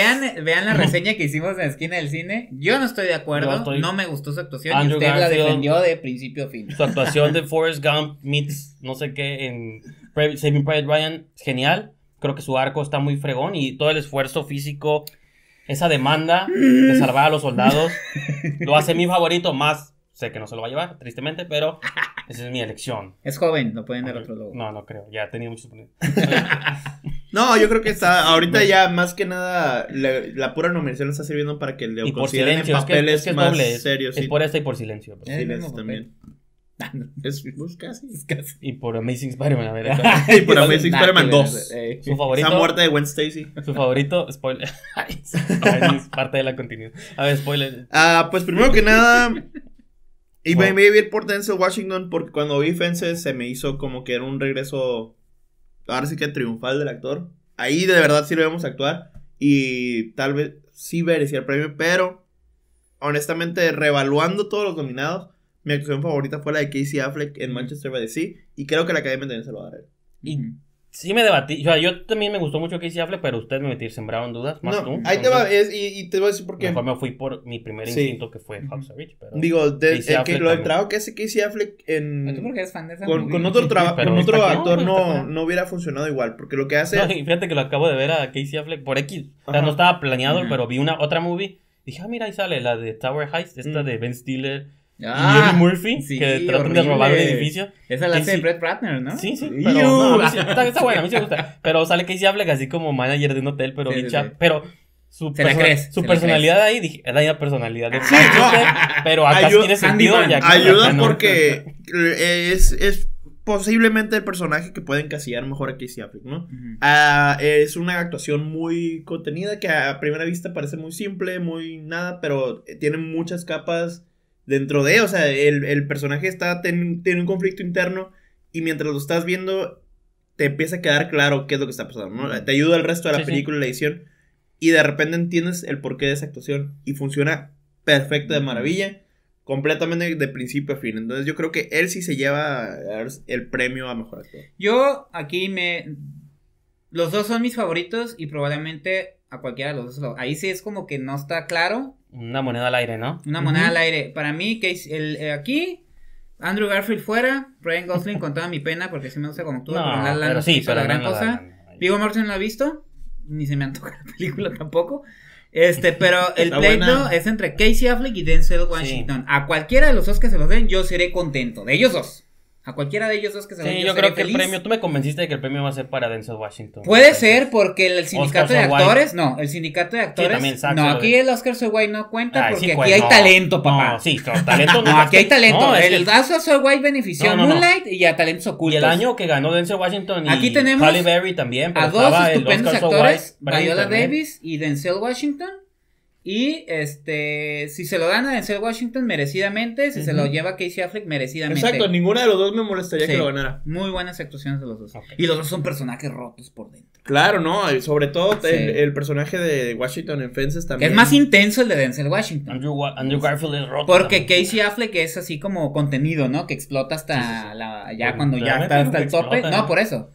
la reseña que hicimos en la esquina del cine. Yo no estoy de acuerdo, no me gustó su actuación. Andrew y usted Garfield, la defendió de principio a fin. Su actuación de Forrest Gump meets no sé qué en Saving Private Ryan, genial. Creo que su arco está muy fregón y todo el esfuerzo físico, esa demanda de salvar a los soldados, lo hace mi favorito más. Sé que no se lo va a llevar, tristemente, pero esa es mi elección. Es joven, no pueden dar otro logo. No, no creo, ya tenía mucho... No, yo creo que está, ahorita ya más que nada la pura nominación está sirviendo para que le consideren silencio, en papeles es que más doble, serios. Es por esta y por silencio. Por silencio también. Es casi. Y por Amazing Spider-Man, a ver. Y por Amazing Spider-Man 2. Su favorito. Esa muerte de Gwen Stacy. Su favorito, spoiler. Es parte de la continuidad. A ver, spoiler. Pues primero que nada... Y me iba a ir por Denzel Washington porque cuando vi Fences se me hizo como que era un regreso, ahora sí que triunfal del actor. Ahí de verdad sí lo vemos actuar y tal vez sí merecía el premio, pero honestamente revaluando todos los nominados, mi actuación favorita fue la de Casey Affleck en Manchester by the Sea y creo que la Academia también se lo va a dar. Y sí me debatí, o sea, yo también me gustó mucho Casey Affleck, pero ustedes me sembraron dudas, más no, tú. Ahí te va, y te voy a decir por qué. Mejor me fui por mi primer instinto, que fue Hacksaw Ridge, pero... Digo, el trabajo que hace Casey Affleck en... ¿Tú porque eres fan de esa con otro actor no hubiera funcionado igual, porque lo que hace... No, fíjate que lo acabo de ver a Casey Affleck por X, o sea, no estaba planeado, pero vi otra movie, dije, mira, ahí sale la de Tower Heist, esta de Ben Stiller... Ah, Jimmy Murphy, sí, que tratan de robar un edificio. Esa la hace de Brett Ratner, ¿no? Sí, sí, pero no, está buena, a mí sí me gusta. Pero sale Casey Affleck así como manager de un hotel, pero sí, pero su personalidad ahí, dije, es la misma personalidad de pero acá tiene sentido. Ayuda porque es posiblemente el personaje que puede encasillar mejor a Casey Affleck, ¿no? Es una actuación muy contenida que a primera vista parece muy simple, muy nada, pero tiene muchas capas dentro de, o sea, el personaje tiene un conflicto interno y mientras lo estás viendo te empieza a quedar claro qué es lo que está pasando, ¿no? Te ayuda el resto de la película, la edición, y de repente entiendes el porqué de esa actuación y funciona perfecto, de maravilla, completamente de principio a fin. Entonces yo creo que él sí se lleva el premio a mejor actor. Yo aquí los dos son mis favoritos y probablemente a cualquiera de los dos. Ahí sí es como que no está claro. Una moneda al aire, ¿no? Una moneda al aire. Para mí, que aquí, Andrew Garfield fuera, Ryan Gosling con toda mi pena, porque sí me gusta como actúa. No, pero sí, pero la gran cosa. Viggo Mortensen no la he visto, ni se me antoja la película tampoco. Pero el pleito es entre Casey Affleck y Denzel Washington. Sí. A cualquiera de los dos que se los den, yo seré contento. De ellos dos. A cualquiera de ellos dos que se den, yo creo que feliz. El premio, tú me convenciste de que el premio va a ser para Denzel Washington. Puede ser, porque el sindicato Oscar de actores, no, el sindicato de actores, sí, Sachs, no, aquí el Oscar So White no cuenta, porque aquí hay talento, papá. No, sí, talento no. No, aquí hay talento, no, el Oscar So White benefició a Moonlight y a talentos ocultos. Y el año que ganó Denzel Washington y aquí tenemos Halle Berry también, pero a dos estupendos actores, Viola Davis y Denzel Washington. Y si se lo dan a Denzel Washington, merecidamente. Si se lo lleva a Casey Affleck, merecidamente. Exacto, ninguno de los dos me molestaría que lo ganara. Muy buenas actuaciones de los dos. Okay. Y los dos son personajes rotos por dentro. Claro, ¿no? Sobre todo el personaje de Washington en Fences también. Que es más intenso el de Denzel Washington. Andrew Garfield es roto. Porque también. Casey Affleck es así como contenido, ¿no? Que explota hasta cuando ya está hasta el tope. No, por eso.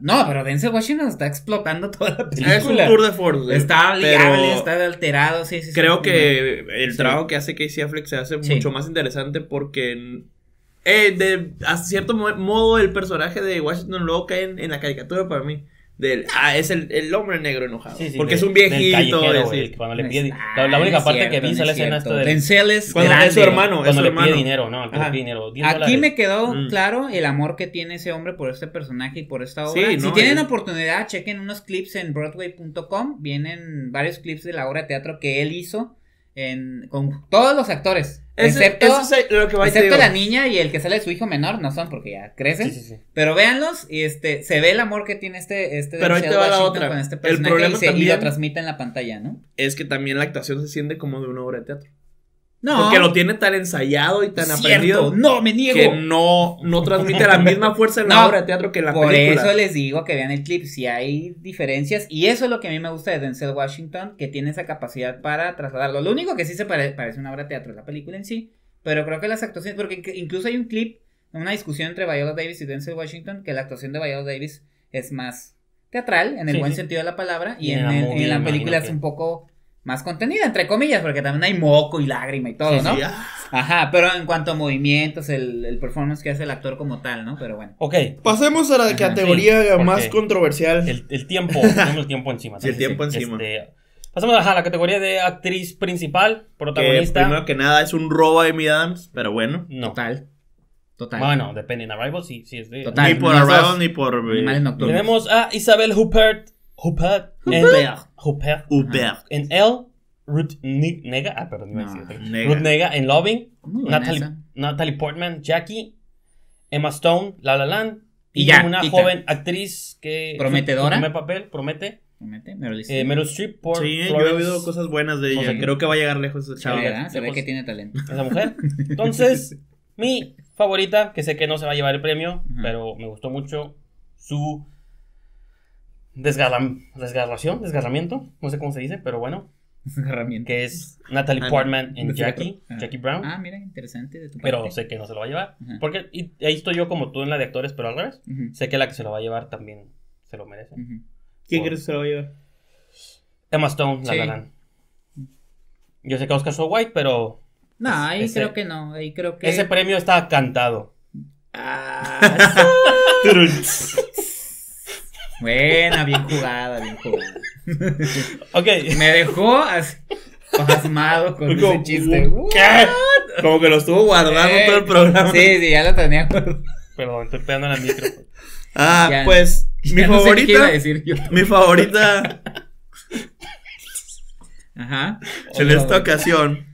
No, pero Denzel Washington está explotando toda la película. Es un tour de force. Está liable, está alterado. Sí, creo que el trabajo que hace Casey Affleck se hace mucho más interesante porque a cierto modo el personaje de Washington luego cae en la caricatura para mí. Es el hombre negro enojado. Sí, sí, porque es un viejito. Cuando le pide la única parte que vi sale escena esto de Denzel es cuando es su hermano. Cuando le pide dinero, ¿no? Aquí me quedó claro el amor que tiene ese hombre por este personaje y por esta obra. Sí, si tienen oportunidad, chequen unos clips en Broadway.com. Vienen varios clips de la obra de teatro que él hizo con todos los actores. Excepto la niña y el que sale de su hijo menor, no son porque ya crecen. Sí. Pero véanlos, y se ve el amor que tiene pero ahí te va la otra. Con este personaje, el problema y lo transmite en la pantalla, ¿no? Es que también la actuación se siente como de una obra de teatro. No. Porque lo tiene tan ensayado y tan aprendido. No, me niego. Que no transmite la misma fuerza en la obra de teatro que en la película. Por eso les digo que vean el clip, si hay diferencias. Y eso es lo que a mí me gusta de Denzel Washington, que tiene esa capacidad para trasladarlo. Lo único que sí se parece una obra de teatro es la película en sí. Pero creo que las actuaciones, porque incluso hay un clip, una discusión entre Viola Davis y Denzel Washington, que la actuación de Viola Davis es más teatral, en el buen sentido de la palabra, y en la película es un poco más contenida, entre comillas, porque también hay moco y lágrima y todo, ¿no? Sí. Ajá, pero en cuanto a movimientos, el performance que hace el actor como tal, ¿no? Pero bueno. Ok. Pasemos a la categoría más controversial. El tiempo, tenemos el tiempo encima. ¿Sabes? El tiempo encima. Pasamos a la categoría de actriz principal, protagonista. Que primero que nada es un robo de Amy Adams, pero bueno. No. Total. Bueno, depende. En Arrival sí es de... Total. Ni por Arrival ni por... Animales nocturnos. Tenemos a Isabel Huppert en Elle, Ruth Nega, Ruth Nega en Loving, Natalie Portman, Jackie, Emma Stone, La La Land, y una joven actriz que... Prometedora. Su primer papel, promete, Meryl Streep por Florence. Yo he oído cosas buenas de ella, creo que va a llegar lejos esa chava. Se ve que tiene talento esa mujer. Entonces, mi favorita, que sé que no se va a llevar el premio, pero me gustó mucho su desgarramiento, no sé cómo se dice, pero bueno, que es Natalie Portman en Jackie Brown. Ah, mira, interesante de tu parte. Pero sé que no se lo va a llevar, porque y ahí estoy yo como tú en la de actores, pero al revés. Sé que la que se lo va a llevar también se lo merece. ¿Quién crees que se lo va a llevar? Emma Stone, la galán. Yo sé que Oscar So White, pero... No, ahí creo que no, ahí creo que... Ese premio está cantado. Buena, bien jugada. Ok. Me dejó pasmado con ese chiste. ¿Qué? Como que lo estuvo guardando todo el programa. Sí, ya lo tenía. Perdón, estoy pegando en el micro. Pues, mi favorita. No sé qué iba a decir yo. Mi favorita. Ajá. En esta ocasión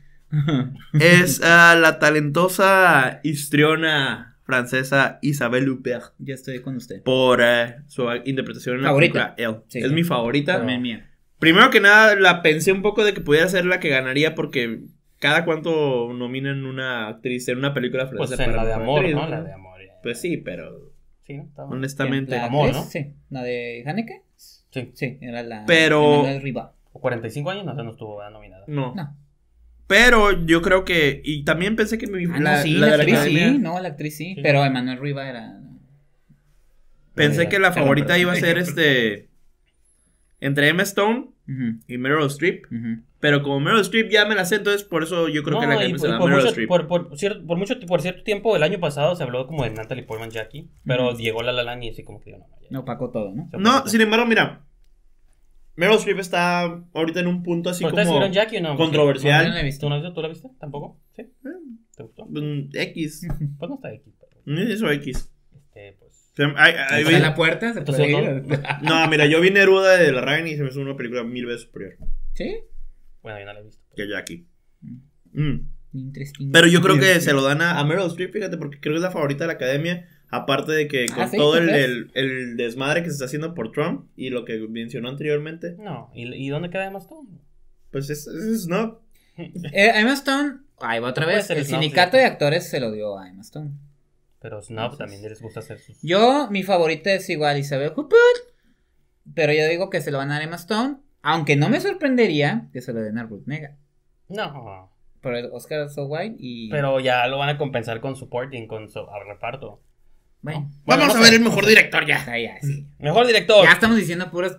es la talentosa histriona francesa Isabel Huppert. Ya estoy con usted. Por su interpretación en la película Elle. Sí, es mi favorita. También mía. Primero que nada, la pensé un poco de que pudiera ser la que ganaría, porque cada cuánto nominan una actriz en una película francesa. Pues en la de amor, actriz, ¿no? La de amor. Pues sí, pero... Sí, honestamente. La de amor, ¿no? Sí. ¿La de Haneke? Sí. Sí, era la... Pero... La de Riva. O 45 años, no estuvo nominada. No. Pero yo creo que... Y también pensé que... La actriz sí. Pero Emmanuel Riva era... Pensé que la favorita iba a ser entre Emma Stone y Meryl Streep. Pero como Meryl Streep ya me la sé, entonces por eso yo creo que la gente se la Meryl Streep. Por cierto tiempo, el año pasado se habló como de Natalie Portman, Jackie. Pero llegó La La Land y así como que yo no opacó todo, ¿no? No, sin embargo, mira... Meryl Streep está ahorita en un punto así como Jackie, ¿no? Controversial. No la he visto. ¿Tú la viste? ¿Tampoco? ¿Sí? ¿Te gustó? X. Pues no está X. Eso X. Pues... ¿Está en la puerta? No, mira, yo vi Neruda de la Reina y se me hizo una película 1000 veces superior. ¿Sí? Bueno, yo no la he visto. Que Jackie. Pero yo creo que se lo dan a Meryl Streep, fíjate, porque creo que es la favorita de la academia. Aparte de que con todo el desmadre que se está haciendo por Trump y lo que mencionó anteriormente. No, ¿y dónde queda Emma Stone? Pues es no. Emma Stone, ahí va otra vez. El sindicato de actores se lo dio a Emma Stone. Pero Snob también les gusta hacer sus... Yo, mi favorita es igual Isabel Huppert, pero yo digo que se lo van a dar a Emma Stone, aunque no me sorprendería que se lo den a Ruth Nega. No. Por el Oscar So White y... Pero ya lo van a compensar con supporting, con su reparto. Bueno, vamos a ver el mejor director ya. Sí. Mejor director. Ya estamos diciendo puras.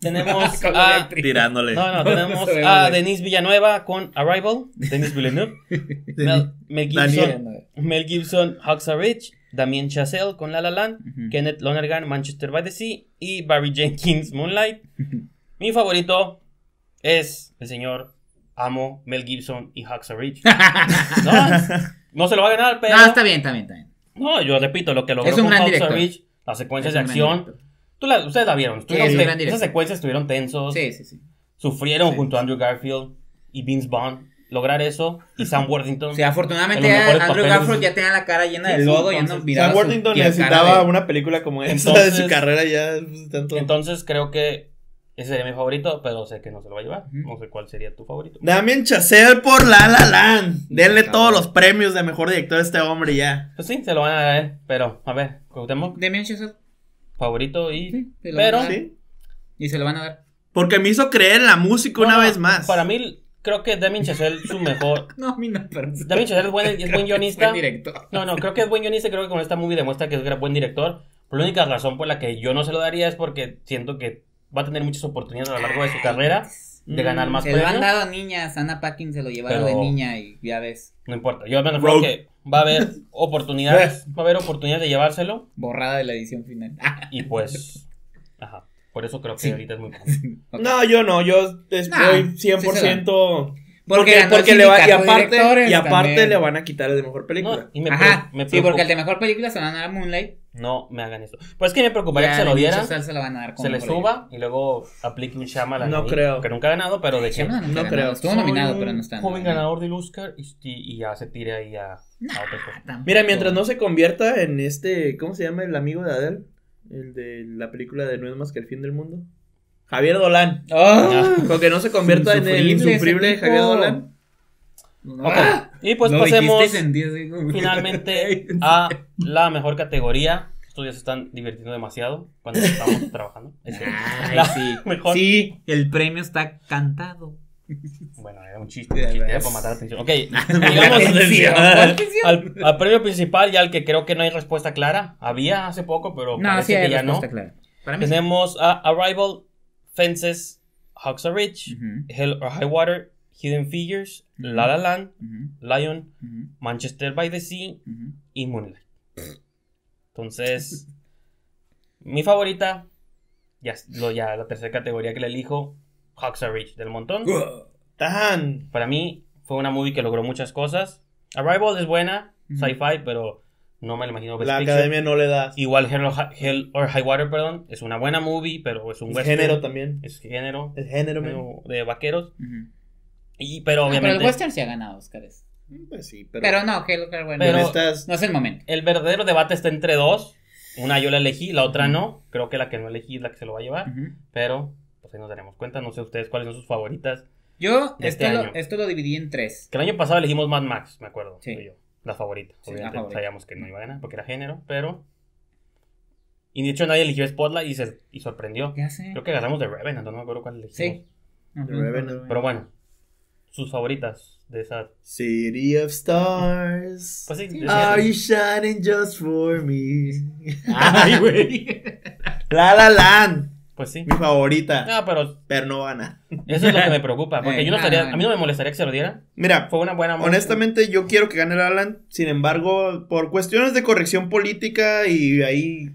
Tenemos a... Tirándole. Tenemos a Denis Villanueva con Arrival. Denis Villeneuve. Mel Gibson, Hacksaw Ridge. Damien Chazelle con La La Land. Kenneth Lonergan, Manchester by the Sea. Y Barry Jenkins, Moonlight. Mi favorito es el señor Amo, Mel Gibson y Hacksaw Ridge. No se lo va a ganar, pero... está bien, también. No, yo repito, lo que logró con Hacksaw Ridge, las secuencias de acción, ustedes la vieron, esas secuencias estuvieron tensos, sufrieron junto a Andrew Garfield y Vince Vaughn, lograr eso, y Sam Worthington. Sí, afortunadamente Andrew Garfield ya tenía la cara llena de lodo, ya no miraba. Sam Worthington necesitaba una película como esa de su carrera ya. Entonces creo que ese sería mi favorito, pero sé que no se lo va a llevar. No sé cuál sería tu favorito. Damien Chazelle por La La Land. Denle todos los premios de mejor director a este hombre ya. Pues sí, se lo van a dar, pero a ver, contemos. Damien Chazelle favorito y... Sí, pero... Sí. Y se lo van a dar. Porque me hizo creer en la música una vez más. Para mí, creo que Damien Chazelle su mejor... Damien Chazelle es buen guionista. Creo que es buen director. Creo que con esta movie demuestra que es buen director. Pero la única razón por la que yo no se lo daría es porque siento que va a tener muchas oportunidades a lo largo de su carrera de ganar más premios. Se lo han dado niñas, Anna Paquin se lo llevaron de niña y ya ves. No importa, yo me refiero que va a haber oportunidades, va a haber oportunidades de llevárselo. Borrada de la edición final. Y pues, ajá, por eso creo que ahorita es muy fácil. Okay. No, yo no, yo estoy 100%... Sí, porque le va, y aparte le van a quitar el de mejor película. No, y me preocupa, porque el de mejor película se lo van a dar a Moonlight. No me hagan eso. Pues es que me preocuparía que se lo dieran, se lo van a dar, se le suba y luego aplique un Shyamalan. No creo. Que nunca ha ganado, pero de Shyamalan no ganado. Creo. Estuvo nominado, pero no está. Joven ganador del Oscar y ya se tira ahí a otra cosa. Mira, mientras no se convierta en este, ¿cómo se llama el amigo de Adele? El de la película de No es más que el fin del mundo. Javier Dolan. Con que no se convierta en el insufrible Javier Dolan. Okay. Y pues pasemos finalmente a la mejor categoría. Estos días se están divirtiendo demasiado cuando estamos trabajando. Mejor. Sí, el premio está cantado. Bueno, era un chiste, era para matar la atención. Ok, llegamos al premio principal y al que creo que no hay respuesta clara. Había hace poco, pero parece que ya no. Tenemos a Arrival, Fences, Hacksaw Ridge, Hell or High Water, Hidden Figures, La La Land, Lion, Manchester by the Sea y Moonlight. Entonces, mi favorita, ya la tercera categoría que le elijo, Hacksaw Ridge del montón. Para mí fue una movie que logró muchas cosas. Arrival es buena, sci-fi, pero no me lo imagino. La academia no le da. Igual Hell or High Water, perdón, es una buena movie, pero es un western. Género también. Es género de vaqueros. Y pero obviamente. Pero el western se ha ganado Óscares. Pues sí, pero no, Hell or High Water no es el momento. El verdadero debate está entre dos. Una yo la elegí, la otra no. Creo que la que no elegí es la que se lo va a llevar. Pero pues ahí nos daremos cuenta. No sé ustedes cuáles son sus favoritas. Yo esto lo dividí en tres. Que el año pasado elegimos Mad Max, me acuerdo. Sí. La favorita, obviamente la favorita. Sabíamos que no iba a ganar porque era género, pero y de hecho nadie eligió Spotlight y sorprendió. Ya sé. Creo que ganamos de Revenant, no me acuerdo cuál elegimos. Sí. Revenant. Pero bueno, sus favoritas de esa City of Stars. Pues sí, Are you shining just for me? Ay, güey. La La Land. Pues sí. Mi favorita. No, pero no gana. Eso es lo que me preocupa. Porque yo no estaría. A mí no me molestaría que se lo diera. Mira. Fue una buena. Honestamente, yo quiero que gane La La Land. Sin embargo, por cuestiones de corrección política y ahí.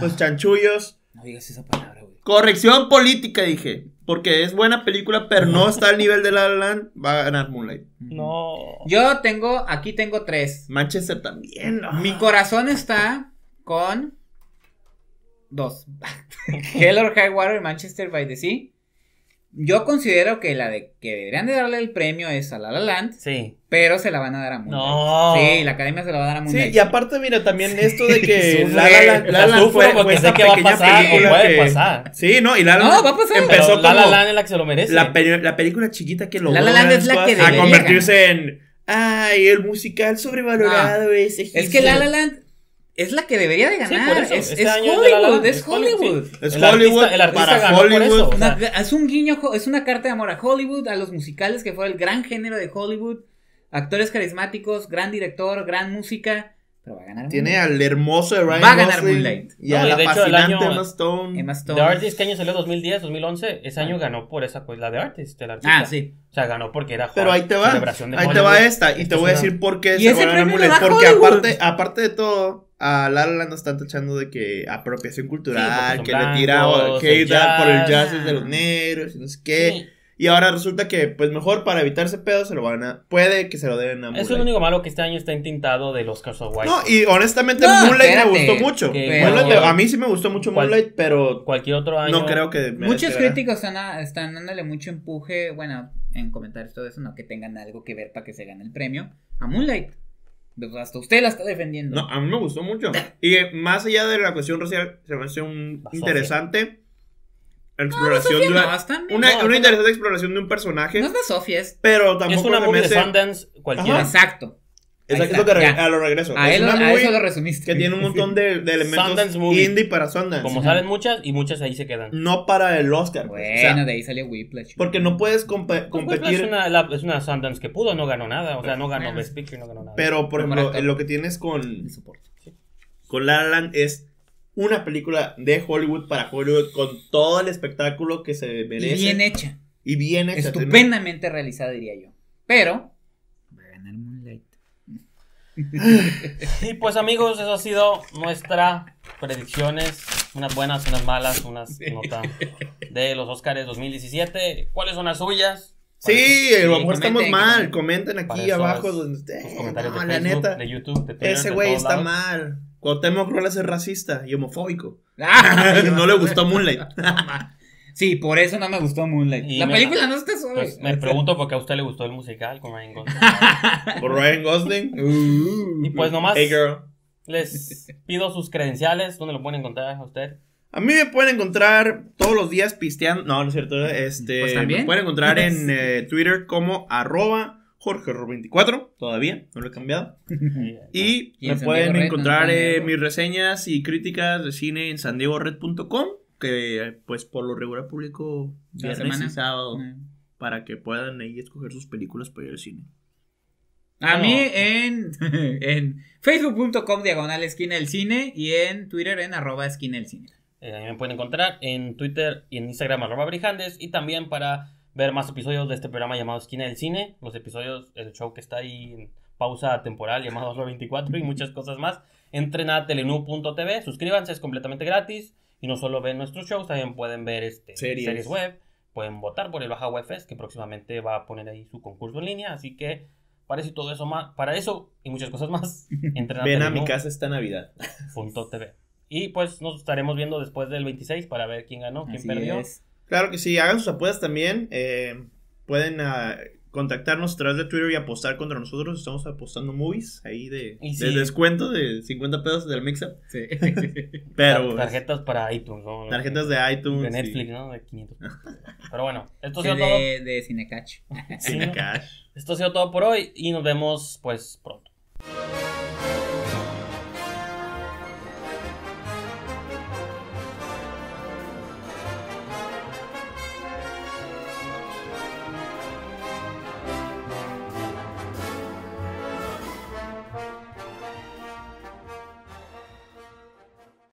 Pues chanchullos. No digas esa palabra, güey. Corrección política, dije. Porque es buena película, pero no está al nivel de La La Land. Va a ganar Moonlight. No. Yo aquí tengo tres. Manchester también. No. Mi corazón está con. Dos. Hell or High Water y Manchester by the Sea. Yo considero que la de que deberían de darle el premio es a La La Land. Sí. Pero se la van a dar a Moonlight. No. Sí, la academia se la va a dar a Moonlight. Sí, y aparte mira también esto de que La La Land fue sé que va a pasar o puede pasar. Sí, no, y La La Land va a pasar. Empezó como La La Land es la que se lo merece. La película chiquita que logró La La Land es la que a convertirse en el musical sobrevalorado ese. Es que La La Land es la que debería de ganar. Sí, es Hollywood. Sí. El artista ganó Hollywood. Por eso. Es un guiño, es una carta de amor a Hollywood, a los musicales que fue el gran género de Hollywood. Actores carismáticos, gran director, gran música. Pero va a ganar. Tiene al hermoso Ryan Gosling. Va a ganar Moonlight. Y a la fascinante Emma Stone. The Artist, que año salió 2010, 2011. Ese año ganó por esa cosa, la de Artist. Sí. O sea, ganó porque era joven. Pero ahí te va. Ahí te va esta. Y te voy a decir por qué se ganó Moonlight. Porque aparte de todo. A La La Land nos están tachando de que apropiación cultural, sí, que blancos, le tira hate por el jazz es de los negros y no sé qué. Sí. Y ahora resulta que, pues mejor para evitarse pedo, se lo van a. Puede que se lo deben a Moonlight. Eso es lo único malo que este año está entintado de los Oscars of White. No, y honestamente Moonlight me gustó mucho. A mí sí me gustó mucho Moonlight, pero. Cualquier otro año. No creo que. Muchos críticos están dándole mucho empuje. Bueno, en comentarios todo eso, no que tengan algo que ver para que se gane el premio a Moonlight. Hasta usted la está defendiendo. No, a mí me gustó mucho. Y más allá de la cuestión racial, se me hace un interesante exploración de una interesante exploración de un personaje. No es de Sofies. Pero tampoco es una movie de Sundance cualquiera. Exacto. Exacto, a lo regreso. A eso lo resumiste. Que tiene un montón de elementos indie para Sundance. Como salen muchas y muchas ahí se quedan. No para el Oscar. Bueno, o sea, de ahí salió Whiplash. Porque no puedes competir. Es una Sundance que pudo, no ganó nada. O sea, no ganó Best Picture, no ganó nada. Pero por ejemplo, lo que tienes con La La Land es una película de Hollywood para Hollywood con todo el espectáculo que se merece. Y bien hecha. Y bien hecha. Estupendamente también realizada, diría yo. Pero va a ganar Moonlight. Y pues amigos, eso ha sido nuestra predicciones. Unas buenas, unas malas, unas notas de los Óscares 2017. ¿Cuáles son las suyas? Sí, a lo mejor estamos mal. Comenten aquí abajo donde estén. Comentarios de Facebook, la neta, de YouTube, de Twitter. Ese güey está mal. Cuauhtémoc Ruelas es racista y homofóbico. No le gustó Moonlight. Sí, por eso no me gustó Moonlight. Y la película no está suave. Pues me pregunto por qué a usted le gustó el musical con Ryan Gosling. ¿Por Ryan Gosling? Y pues nomás hey girl, les pido sus credenciales. ¿Dónde lo pueden encontrar a usted? A mí me pueden encontrar todos los días pisteando. No, no es cierto. Pues también me pueden encontrar en Twitter como @JorgeRor24. Todavía, no lo he cambiado. Y me pueden encontrar mis reseñas y críticas de cine en sandiego.red.com. Que pues por lo regular publico viernes y sábado para que puedan ahí escoger sus películas para ir al cine. A mí en facebook.com/esquinaelcine y en Twitter en @esquinaelcine. Me pueden encontrar en Twitter y en Instagram @brijandes, y también para ver más episodios de este programa llamado Esquina del Cine, los episodios, el show que está ahí en pausa temporal llamado 24 y muchas cosas más. Entren a telenú.tv, suscríbanse, es completamente gratis. Y no solo ven nuestros shows, también pueden ver series web. Pueden votar por el Baja Web Fest, que próximamente va a poner ahí su concurso en línea. Así que para eso y todo eso más, para eso y muchas cosas más, entren a ven a mi casa esta Navidad .tv. Y pues nos estaremos viendo después del 26 para ver quién ganó, quién perdió. Claro que sí, hagan sus apuestas también. Pueden contactarnos a través de Twitter y apostar contra nosotros. Estamos apostando movies ahí de descuento de 50 pesos del mix-up. Sí. Pero tarjetas para iTunes, ¿no? Tarjetas de iTunes. De Netflix, sí. ¿No? De 500. Pero bueno, esto ha sido todo. De Cinecash. Cinecash. Esto ha sido todo por hoy y nos vemos pues pronto.